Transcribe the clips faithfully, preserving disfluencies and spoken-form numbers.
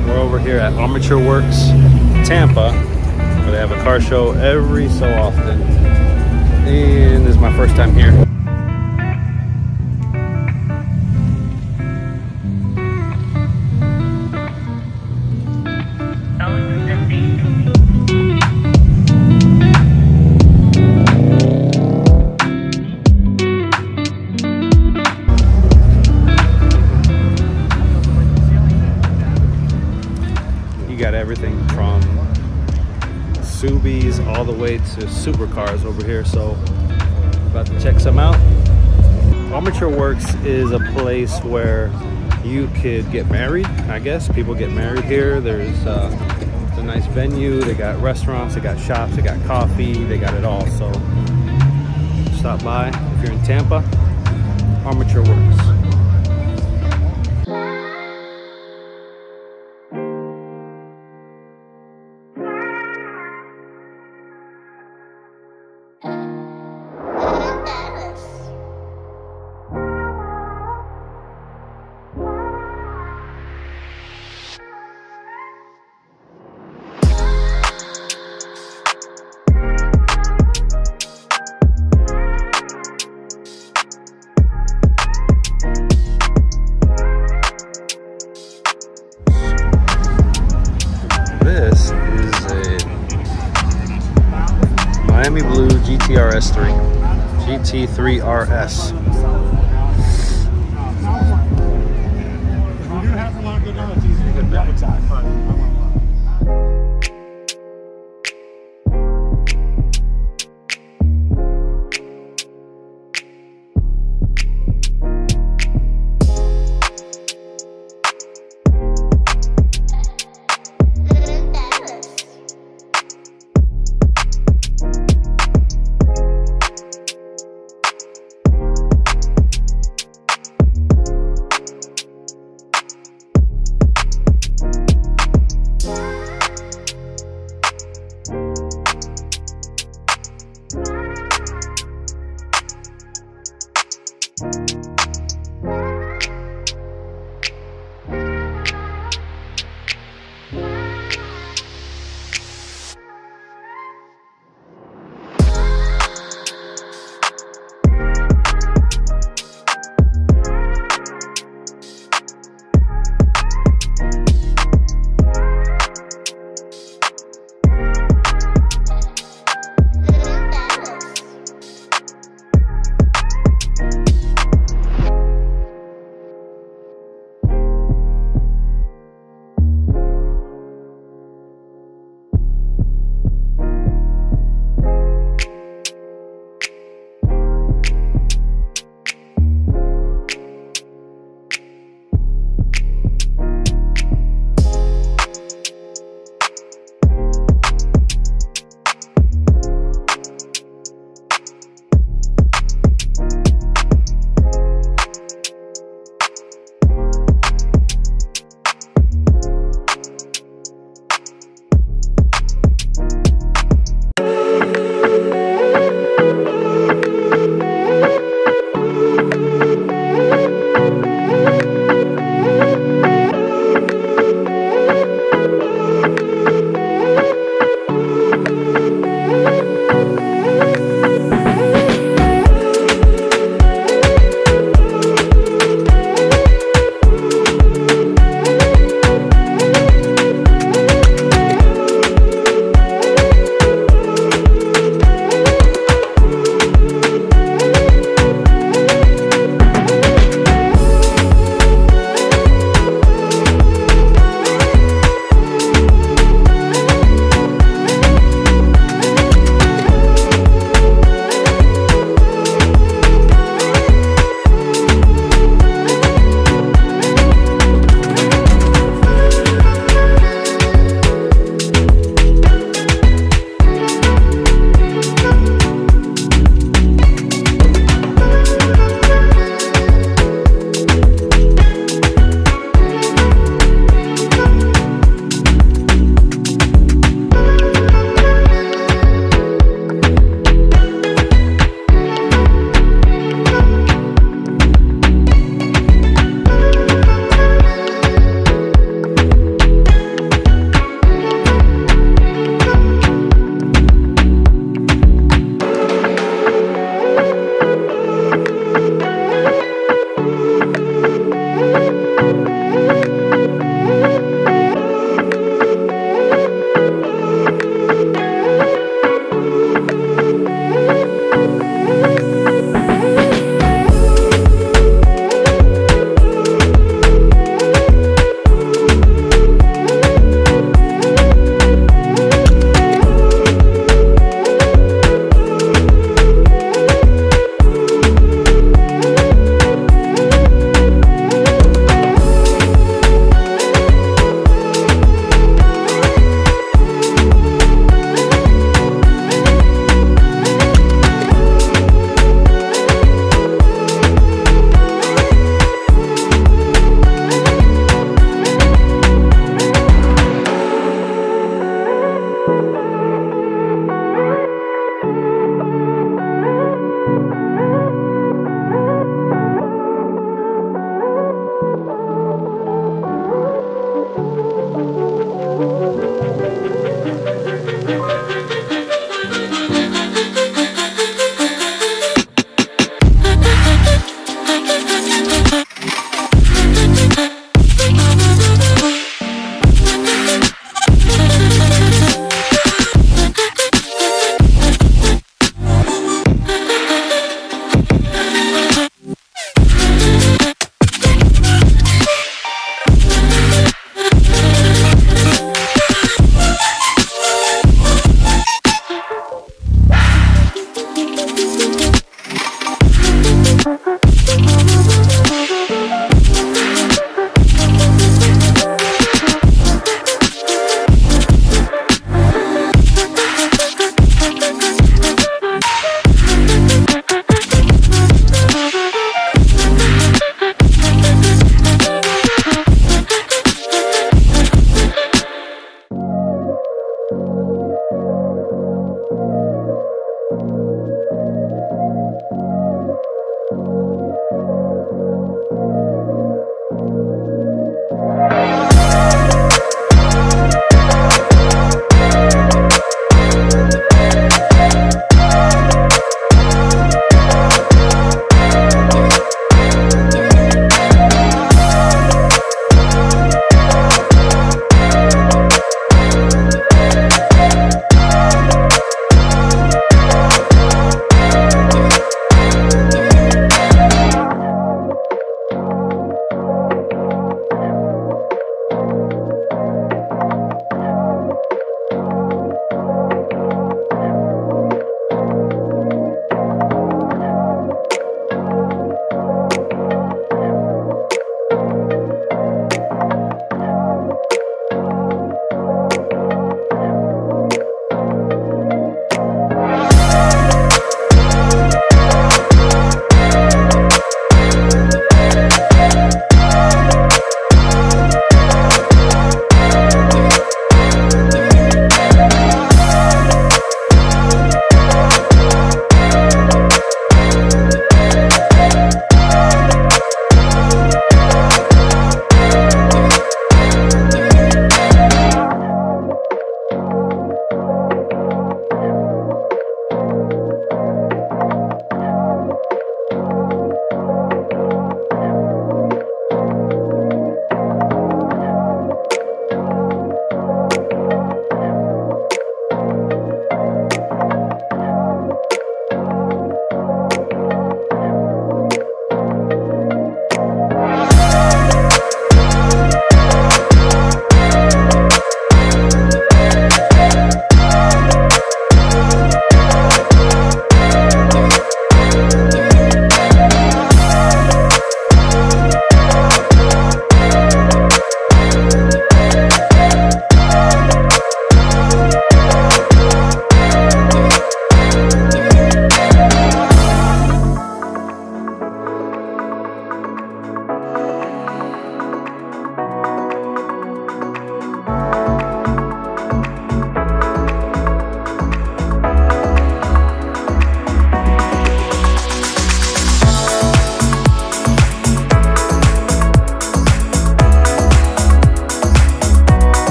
Um, we're over here at Armature Works Tampa, where they have a car show every so often, and this is my first time here. Got everything from S U Vs all the way to supercars over here, so about to check some out. Armature Works is a place where you could get married, I guess. People get married here. There's uh, a nice venue. They got restaurants, they got shops, they got coffee, they got it all. So stop by if you're in Tampa. Armature Works. Blue G T R S three, G T three R S. You do have a lot of good knowledge, easy to get double time.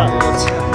time.